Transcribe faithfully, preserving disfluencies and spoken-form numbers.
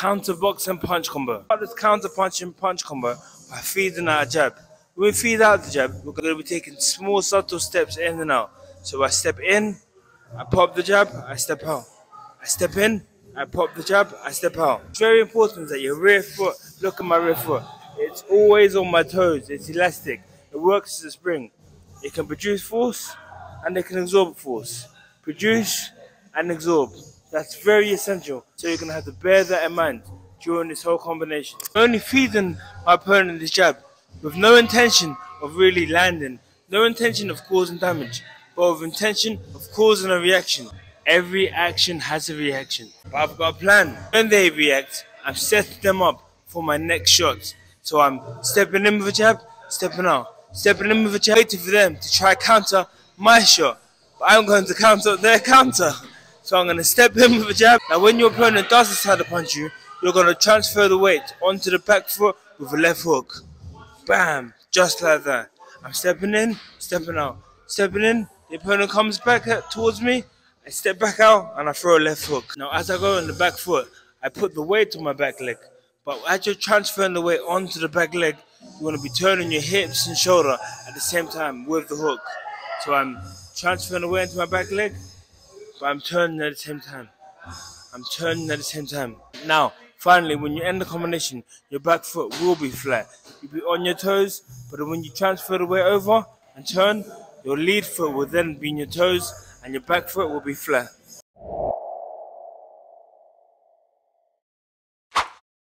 counter box and punch combo. Start with counter punch and punch combo by feeding out a jab. When we feed out the jab, we're going to be taking small subtle steps in and out. So I step in, I pop the jab, I step out. I step in, I pop the jab, I step out. It's very important that your rear foot, look at my rear foot, it's always on my toes, it's elastic. It works as a spring. It can produce force and it can absorb force. Produce and absorb. That's very essential. So you're going to have to bear that in mind during this whole combination. Only feeding my opponent this jab with no intention of really landing, no intention of causing damage, but with intention of causing a reaction. Every action has a reaction, but I've got a plan. When they react, I'm setting them up for my next shots. So I'm stepping in with a jab, stepping out, stepping in with a jab, waiting for them to try counter my shot, but I'm going to counter their counter. So I'm going to step in with a jab. Now when your opponent does decide to punch you, you're going to transfer the weight onto the back foot with a left hook. Bam! Just like that. I'm stepping in, stepping out. Stepping in, the opponent comes back towards me, I step back out and I throw a left hook. Now as I go on the back foot, I put the weight on my back leg. But as you're transferring the weight onto the back leg, you want to be turning your hips and shoulder at the same time with the hook. So I'm transferring the weight into my back leg, but I'm turning at the same time. I'm turning at the same time. Now, finally, when you end the combination, your back foot will be flat. You'll be on your toes, but when you transfer the weight over and turn, your lead foot will then be in your toes and your back foot will be flat.